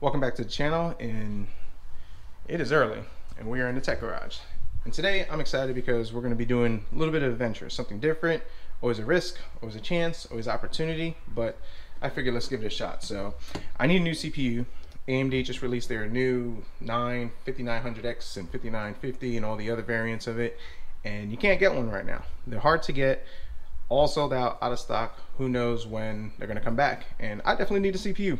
Welcome back to the channel, and it is early and we are in the tech garage. And today I'm excited because we're going to be doing a little bit of adventure, something different. Always a risk, always a chance, always opportunity, but I figured let's give it a shot. So I need a new CPU. AMD just released their new 9 5900X and 5950 and all the other variants of it, and you can't get one right now. They're hard to get, all sold out of stock. Who knows when they're going to come back, and I definitely need a CPU.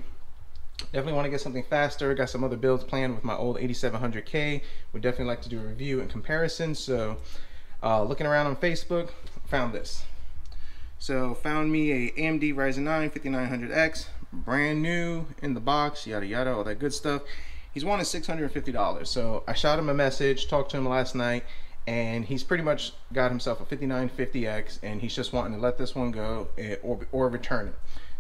Definitely want to get something faster. Got some other builds planned with my old 8700K. Would definitely like to do a review and comparison. So looking around on Facebook, found this. So found me a AMD Ryzen 9 5900X, brand new in the box, yada yada, all that good stuff. He's wanted $650. So I shot him a message, talked to him last night, and he's pretty much got himself a 5950X, and he's just wanting to let this one go or return it.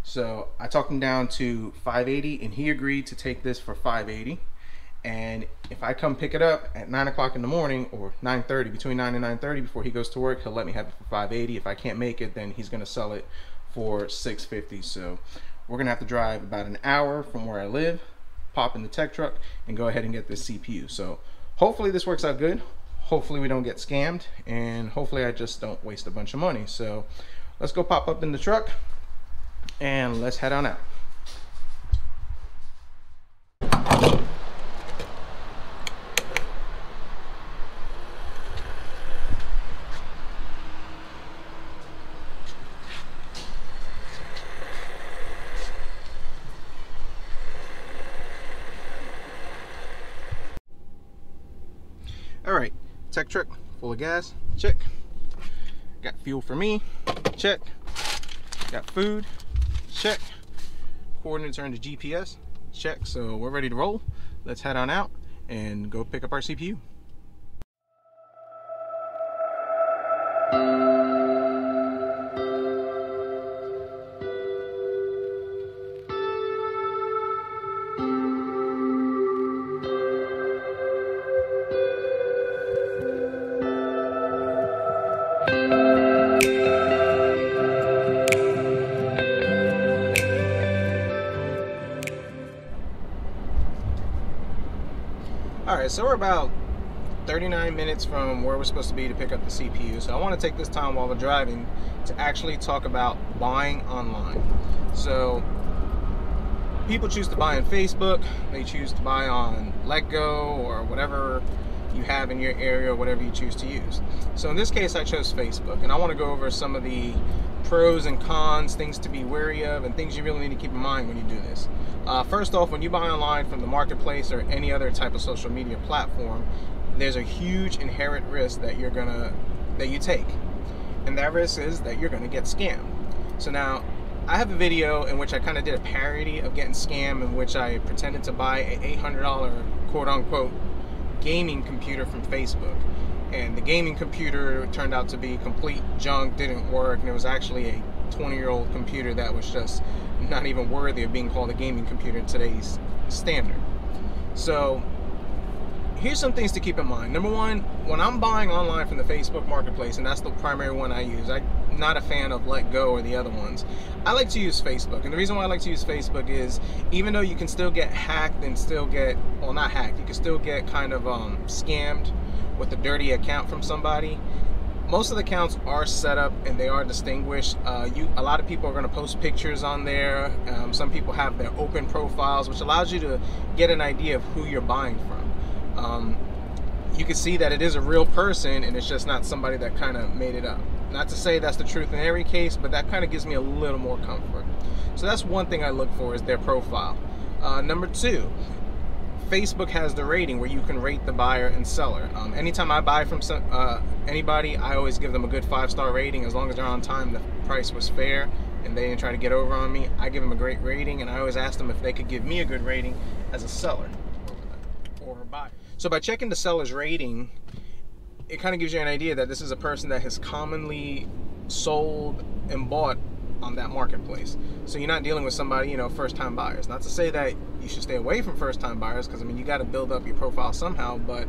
So I talked him down to $580, and he agreed to take this for $580. And if I come pick it up at 9 o'clock in the morning, or 9:30, between 9 and 9:30, before he goes to work, he'll let me have it for $580. If I can't make it, then he's gonna sell it for $650. So we're gonna have to drive about an hour from where I live, pop in the tech truck, and go ahead and get this CPU. So hopefully this works out good. Hopefully we don't get scammed, and hopefully I just don't waste a bunch of money. So let's go pop up in the truck and let's head on out. All right, tech truck full of gas, check. Got fuel for me, check. Got food, check. Coordinates are into GPS, check. So we're ready to roll. Let's head on out and go pick up our CPU. Alright, so we're about 39 minutes from where we're supposed to be to pick up the CPU. So I want to take this time while we're driving to actually talk about buying online. So people choose to buy on Facebook, they choose to buy on Letgo or whatever you have in your area, or whatever you choose to use. So in this case, I chose Facebook, and I want to go over some of the pros and cons, things to be wary of, and things you really need to keep in mind when you do this. First off, when you buy online from the marketplace or any other type of social media platform, there's a huge inherent risk that you take, and that risk is that you're gonna get scammed. So now, I have a video in which I kind of did a parody of getting scammed, in which I pretended to buy an $800 quote-unquote gaming computer from Facebook, and the gaming computer turned out to be complete junk, didn't work, and it was actually a 20-year-old computer that was just not even worthy of being called a gaming computer in today's standard. So here's some things to keep in mind. Number one, when I'm buying online from the Facebook marketplace, and that's the primary one I use, I'm not a fan of Letgo or the other ones. I like to use Facebook, and the reason why I like to use Facebook is, even though you can still get hacked and still get, well, not hacked, you can still get kind of scammed with a dirty account from somebody. Most of the accounts are set up and they are distinguished. A lot of people are gonna post pictures on there. Some people have their open profiles, which allows you to get an idea of who you're buying from. You can see that it is a real person, and it's just not somebody that kind of made it up. Not to say that's the truth in every case, but that kind of gives me a little more comfort. So that's one thing I look for, is their profile. Number two, Facebook has the rating where you can rate the buyer and seller. Anytime I buy from anybody, I always give them a good 5-star rating. As long as they're on time, the price was fair, and they didn't try to get over on me, I give them a great rating, and I always ask them if they could give me a good rating as a seller or a buyer. So by checking the seller's rating, it kind of gives you an idea that this is a person that has commonly sold and bought on that marketplace. So you're not dealing with somebody, you know, first-time buyers. Not to say that you should stay away from first-time buyers, because I mean, you got to build up your profile somehow, but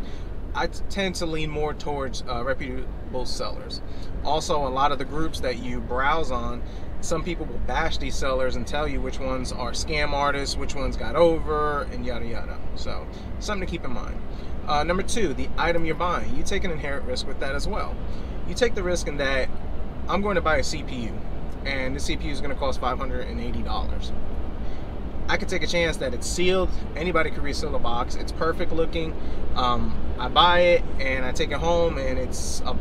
I tend to lean more towards reputable sellers. Also, a lot of the groups that you browse on, some people will bash these sellers and tell you which ones are scam artists, which ones got over, and yada yada. So something to keep in mind. Number two, the item you're buying. You take an inherent risk with that as well. You take the risk in that I'm going to buy a CPU, and the CPU is going to cost $580. I could take a chance that it's sealed. Anybody could reseal the box. It's perfect looking. I buy it and I take it home and it's a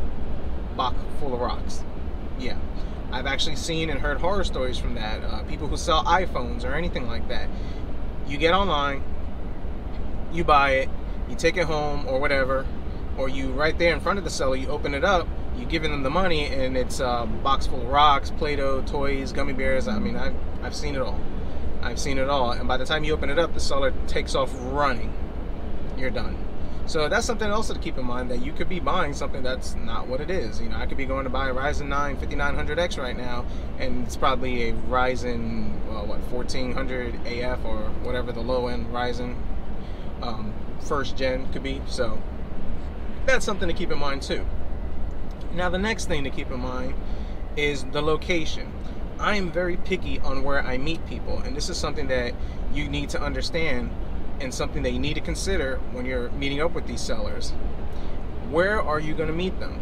box full of rocks. Yeah. I've actually seen and heard horror stories from that. People who sell iPhones or anything like that. You get online, you buy it, you take it home or whatever, or you right there in front of the seller, you open it up, you giving them the money, and it's a box full of rocks, Play-Doh, toys, gummy bears. I mean, I've seen it all. I've seen it all. And by the time you open it up, the seller takes off running. You're done. So that's something else to keep in mind, that you could be buying something that's not what it is. You know, I could be going to buy a Ryzen 9 5900X right now, and it's probably a Ryzen, what, 1400 AF or whatever the low-end Ryzen first gen could be. So that's something to keep in mind too. Now the next thing to keep in mind is the location. I am very picky on where I meet people, and this is something that you need to understand, and something that you need to consider when you're meeting up with these sellers. Where are you going to meet them?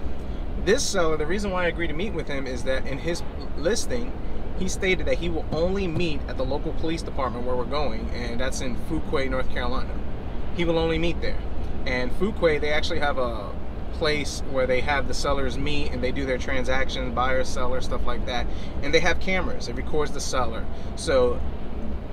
This seller, the reason why I agreed to meet with him is that in his listing, he stated that he will only meet at the local police department where we're going, and that's in Fuquay, North Carolina. He will only meet there. And Fuquay, they actually have a place where they have the sellers meet and they do their transactions, buyer, seller, stuff like that. And they have cameras, it records the seller. So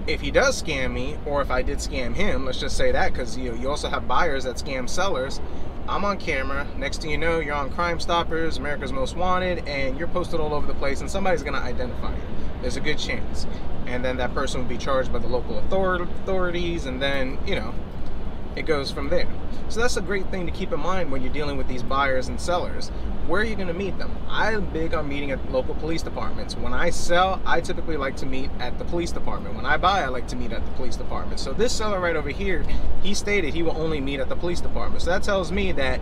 if he does scam me, or if I did scam him, let's just say that, because you also have buyers that scam sellers. I'm on camera. Next thing you know, you're on Crime Stoppers, America's Most Wanted, and you're posted all over the place, and somebody's going to identify you. There's a good chance. And then that person will be charged by the local authorities, and then, you know, it goes from there. So that's a great thing to keep in mind when you're dealing with these buyers and sellers. Where are you going to meet them? I'm big on meeting at local police departments. When I sell, I typically like to meet at the police department. When I buy, I like to meet at the police department. So this seller right over here, he stated he will only meet at the police department. So that tells me that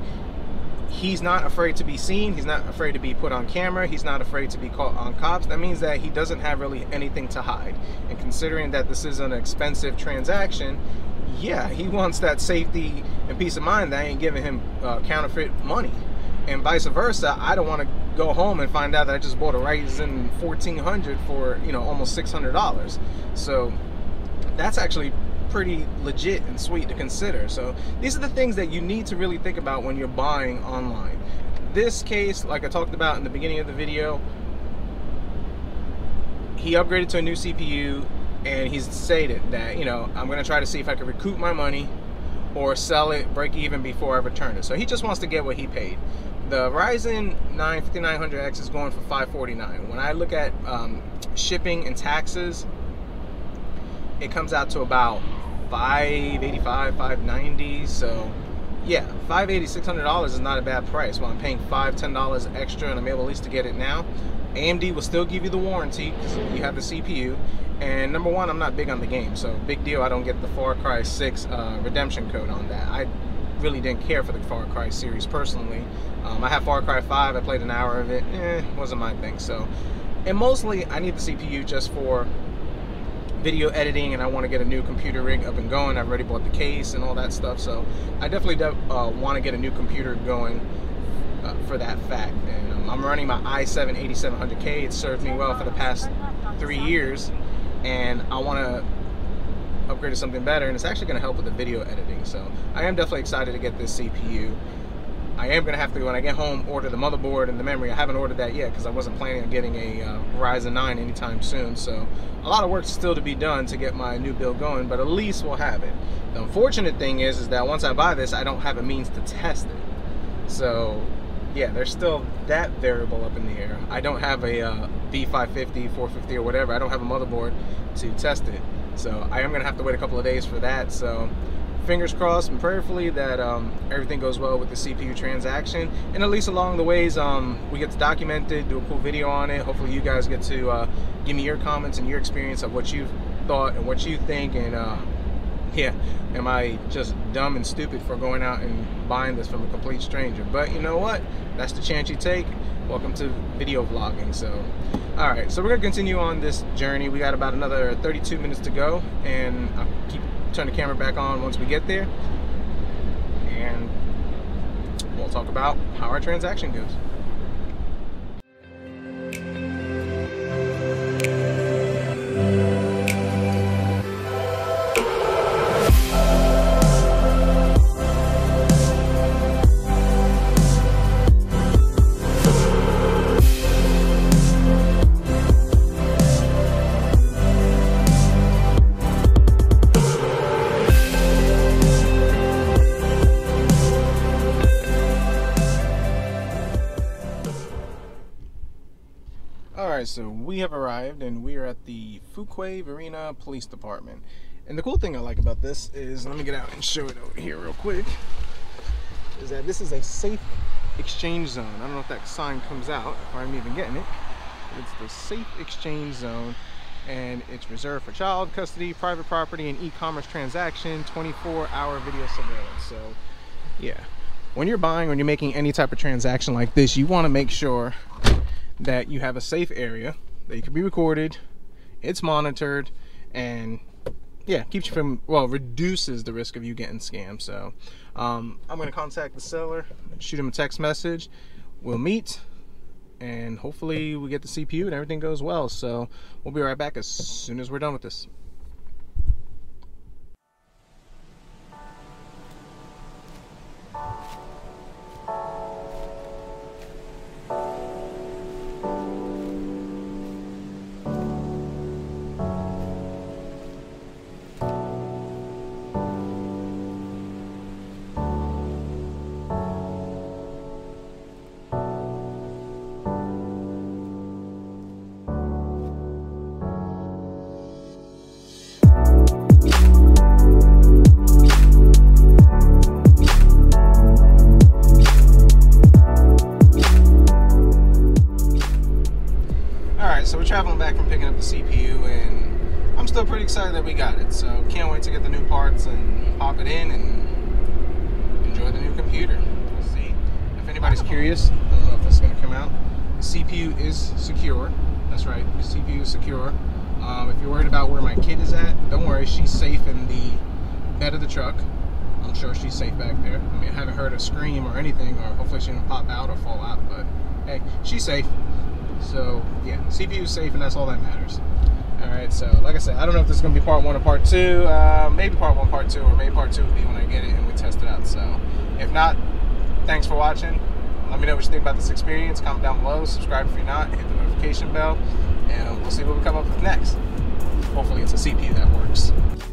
he's not afraid to be seen. He's not afraid to be put on camera. He's not afraid to be caught on cops. That means that he doesn't have really anything to hide. And considering that this is an expensive transaction, yeah, he wants that safety and peace of mind that I ain't giving him counterfeit money. And vice versa, I don't want to go home and find out that I just bought a Ryzen 1400 for, you know, almost $600. So that's actually pretty legit and sweet to consider. So these are the things that you need to really think about when you're buying online. This case, like I talked about in the beginning of the video, he upgraded to a new CPU, and he's stated that, you know, I'm going to try to see if I can recoup my money or sell it, break even before I return it. So he just wants to get what he paid. The Ryzen 9 5900X is going for $549. When I look at shipping and taxes, it comes out to about $585, $590. So yeah, $580, $600 is not a bad price. Well, I'm paying $5, $10 extra, and I'm able at least to get it now. AMD will still give you the warranty because you have the CPU. And number one, I'm not big on the game, so big deal I don't get the Far Cry 6 redemption code on that. I really didn't care for the Far Cry series personally. I have Far Cry 5, I played an hour of it, wasn't my thing. So, and mostly I need the CPU just for video editing, and I want to get a new computer rig up and going. I've already bought the case and all that stuff, so I definitely want to get a new computer going for that fact. And I'm running my i7-8700K, it's served me well for the past 3 years. And I want to upgrade to something better, and it's actually going to help with the video editing. So I am definitely excited to get this CPU. I am going to have to, when I get home, order the motherboard and the memory. I haven't ordered that yet because I wasn't planning on getting a Ryzen 9 anytime soon. So a lot of work still to be done to get my new build going, but at least we'll have it. The unfortunate thing is that once I buy this, I don't have a means to test it. So yeah, there's still that variable up in the air. I don't have a B550, 450 or whatever. I don't have a motherboard to test it. So I am going to have to wait a couple of days for that. So fingers crossed and prayerfully that everything goes well with the CPU transaction. And at least along the ways, we get to document it, do a cool video on it. Hopefully you guys get to give me your comments and your experience of what you've thought and what you think. And yeah, am I just dumb and stupid for going out and buying this from a complete stranger? But you know what? That's the chance you take. welcome to video vlogging. So alright, so we're gonna continue on this journey. We got about another 32 minutes to go, and I'll turn the camera back on once we get there, and we'll talk about how our transaction goes. So we have arrived, and we are at the Fuquay-Varina Police Department. And the cool thing I like about this is, let me get out and show it over here real quick, is that this is a safe exchange zone. I don't know if that sign comes out or I'm even getting it. It's the safe exchange zone, and it's reserved for child custody, private property, and e-commerce transaction, 24-hour video surveillance. So yeah, when you're buying, when you're making any type of transaction like this, you want to make sure that you have a safe area that you can be recorded, it's monitored, and yeah, keeps you from, well, reduces the risk of you getting scammed. So I'm gonna contact the seller, shoot him a text message, we'll meet, and hopefully we get the CPU and everything goes well. So we'll be right back as soon as we're done with this. Traveling back from picking up the CPU, and I'm still pretty excited that we got it, so can't wait to get the new parts and pop it in and enjoy the new computer. We'll see. If anybody's curious, I don't know if that's going to come out. The CPU is secure. That's right, the CPU is secure. If you're worried about where my kid is at, don't worry, she's safe in the bed of the truck. I'm sure she's safe back there. I mean, I haven't heard her scream or anything, or hopefully she didn't pop out or fall out, but hey, she's safe. So yeah, CPU is safe, and that's all that matters. All right, so like I said, I don't know if this is gonna be part one or part two. Maybe part one, part two, or maybe part two will be when I get it and we test it out. So if not, thanks for watching. Let me know what you think about this experience. Comment down below, subscribe if you're not, hit the notification bell, and we'll see what we come up with next. Hopefully it's a CPU that works.